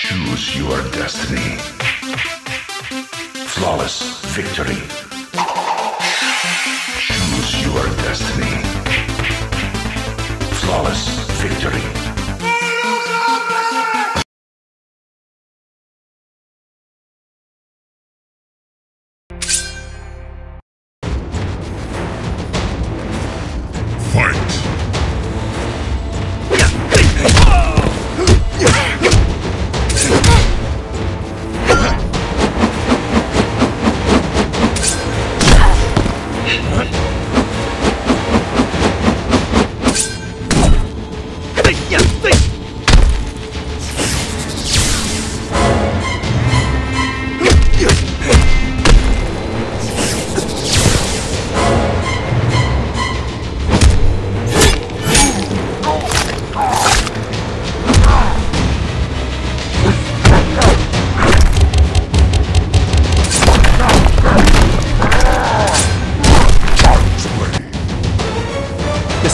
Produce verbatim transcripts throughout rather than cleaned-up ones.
Choose your destiny. Flawless victory. Choose your destiny. Flawless victory.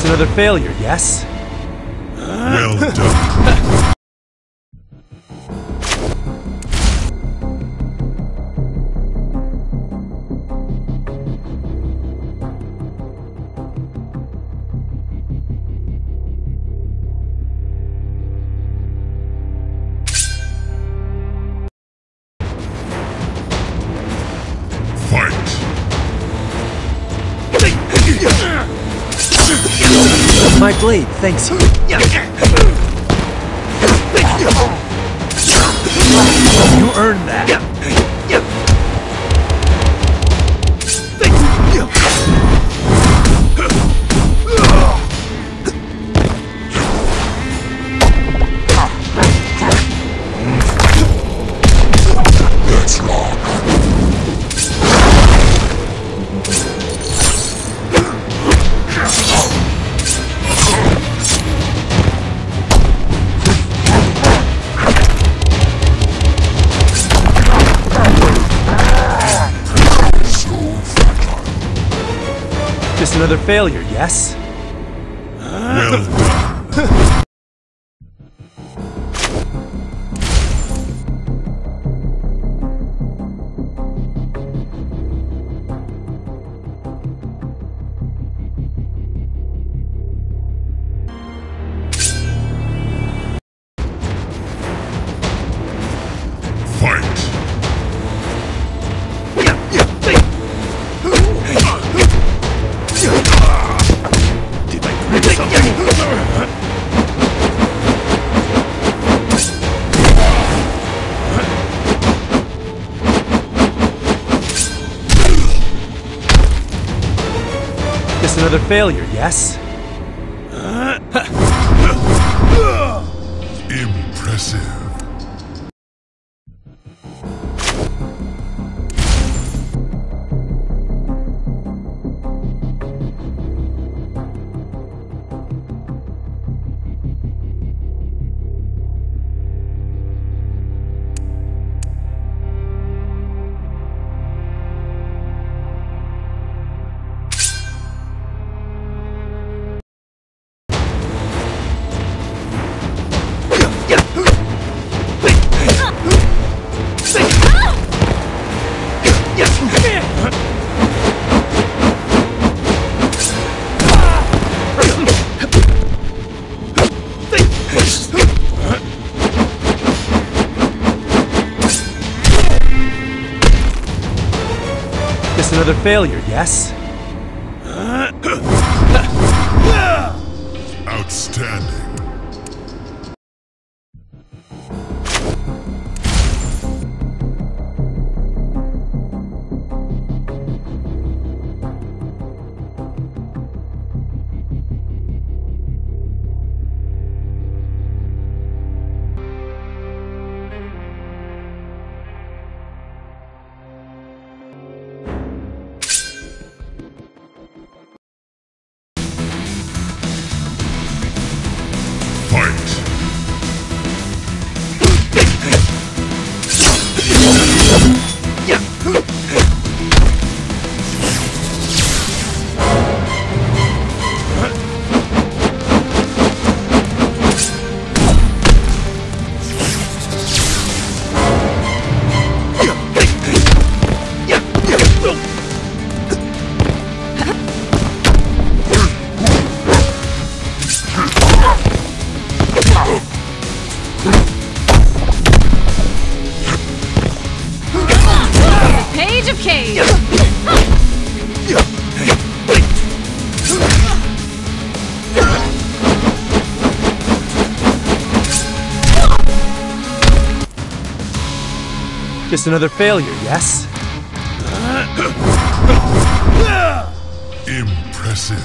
Another failure, yes? Well done. My blade, thanks you. You earned that. Another failure, yes? Well Another failure, yes? Impressive. Another failure, yes? Outstanding. this another failure, yes? Impressive.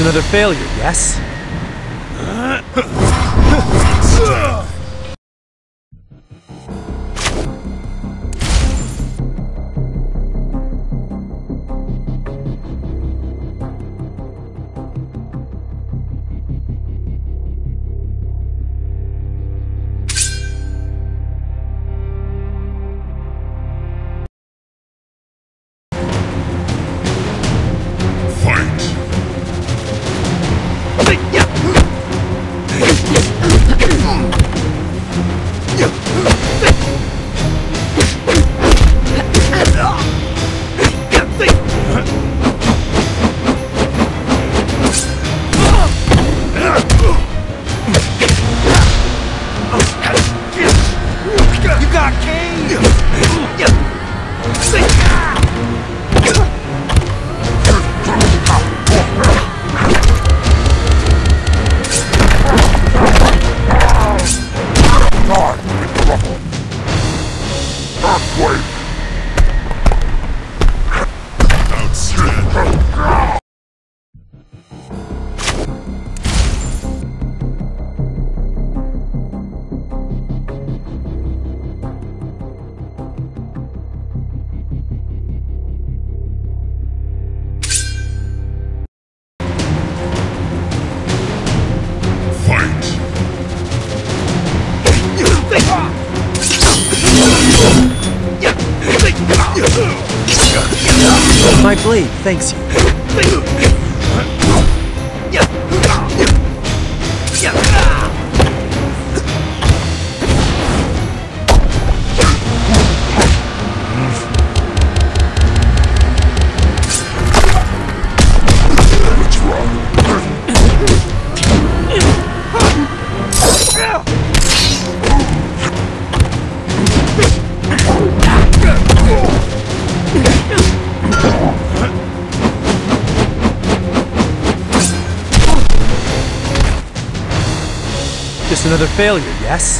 Another failure, yes? My blade thanks you. Another failure, yes?